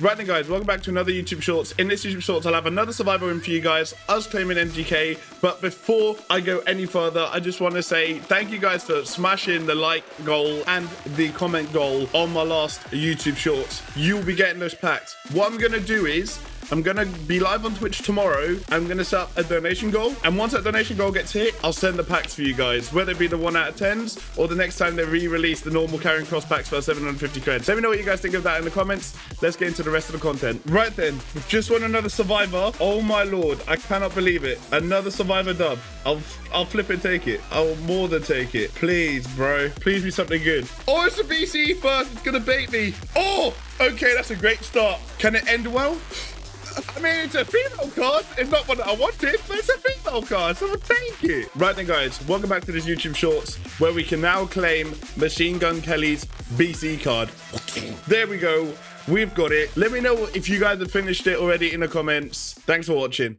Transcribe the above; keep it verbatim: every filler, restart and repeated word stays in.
Right then guys, welcome back to another YouTube Shorts. In this YouTube Shorts, I'll have another survivor win for you guys, us claiming M G K. But before I go any further, I just want to say thank you guys for smashing the like goal and the comment goal on my last YouTube Shorts. You'll be getting those packs. What I'm going to do is, I'm going to be live on Twitch tomorrow. I'm going to set up a donation goal. And once that donation goal gets hit, I'll send the packs for you guys, whether it be the one out of tens or the next time they re-release the normal carrying cross packs for seven hundred fifty credits. Let me know what you guys think of that in the comments. Let's get into the rest of the content. Right then, we've just won another survivor. Oh my lord, I cannot believe it. Another survivor dub. I'll, I'll flip and take it. I'll more than take it. Please, bro. Please be something good. Oh, it's a B C E first. It's going to bait me. Oh, okay. That's a great start. Can it end well? I mean, it's a female card. It's not one that I wanted, but it's a female card, so I'll take it. Right then, guys, welcome back to this YouTube Shorts, where we can now claim Machine Gun Kelly's B C card. There we go. We've got it. Let me know if you guys have finished it already in the comments. Thanks for watching.